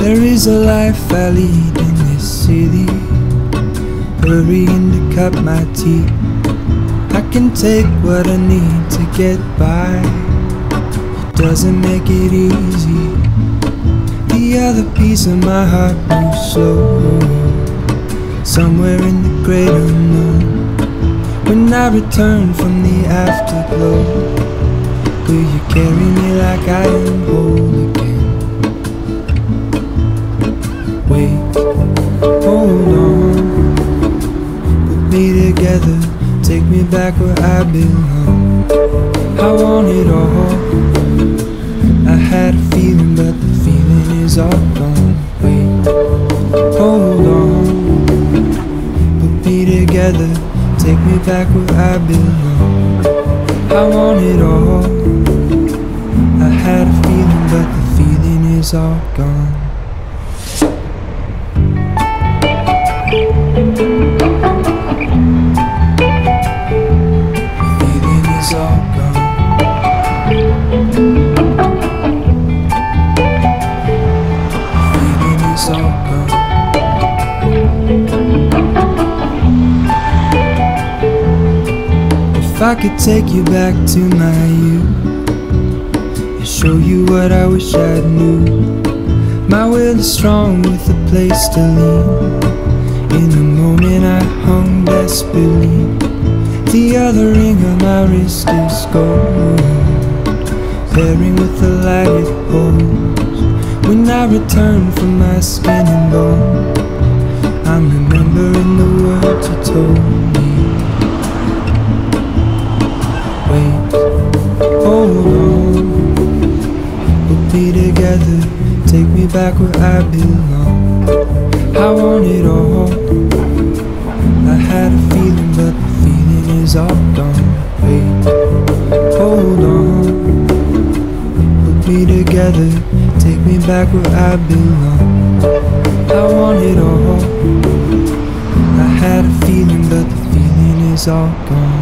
There is a life I lead in this city, hurrying to cut my teeth. I can take what I need to get by, it doesn't make it easy. The other piece of my heart moves slow, somewhere in the great unknown. When I return from the afterglow, will you carry me like I am whole again? Wait, hold on, put me together, take me back where I belong. I want it all, I had a feeling but the feeling is all gone. Wait, hold on, put me together, take me back where I belong. I want it all, I had a feeling but the feeling is all gone. If I could take you back to my youth and show you what I wish I knew, my will is strong with a place to lean. In the moment I hung desperately, the other ring on my wrist is gold, pairing with the light it holds. When I return from my skin and bone, I'm remembering the words you told me. Wait, hold on, we'll be together, take me back where I belong. I want it all, I had a feeling but the feeling is all gone. Wait, hold on, we'll be together, take me back where I belong. I want it all, I had a feeling but the feeling is all gone.